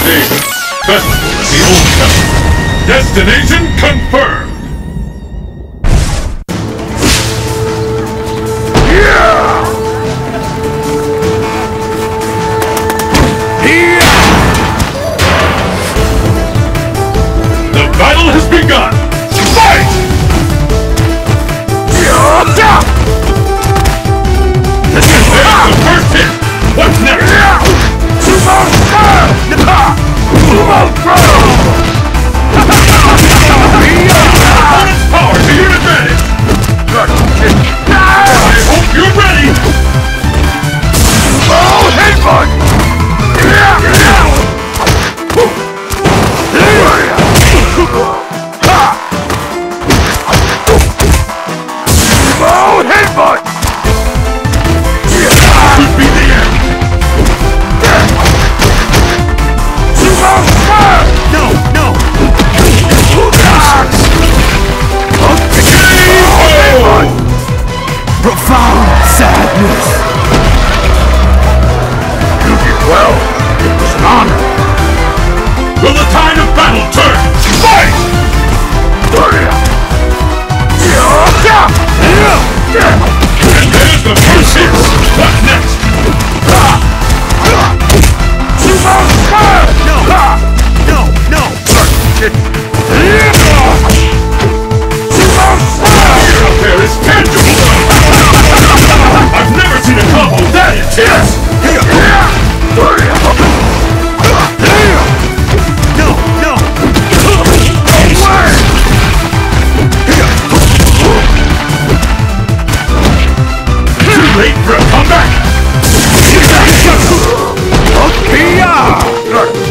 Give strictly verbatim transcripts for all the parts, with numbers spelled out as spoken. thing. Festival at the Old Temple. Destination confirmed.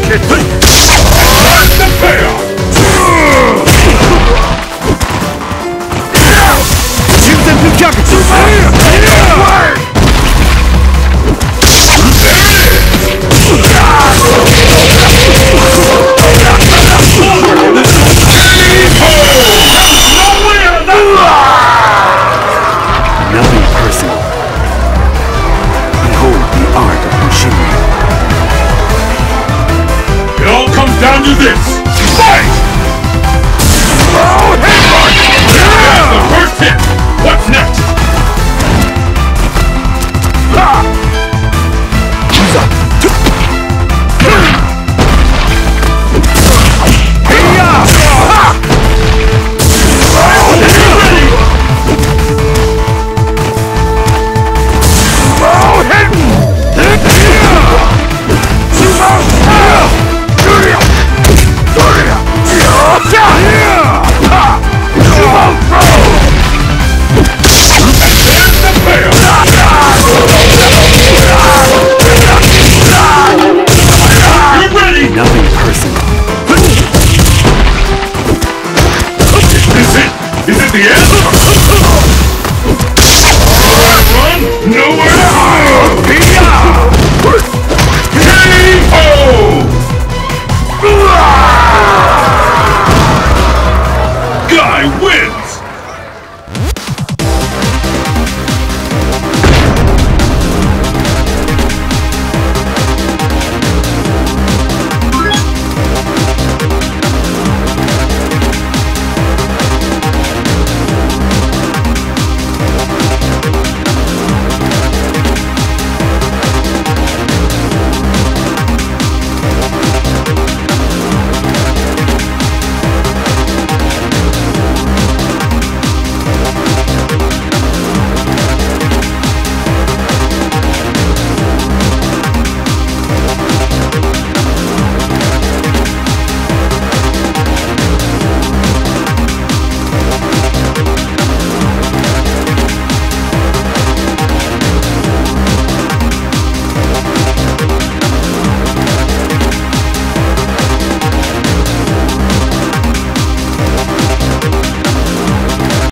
Get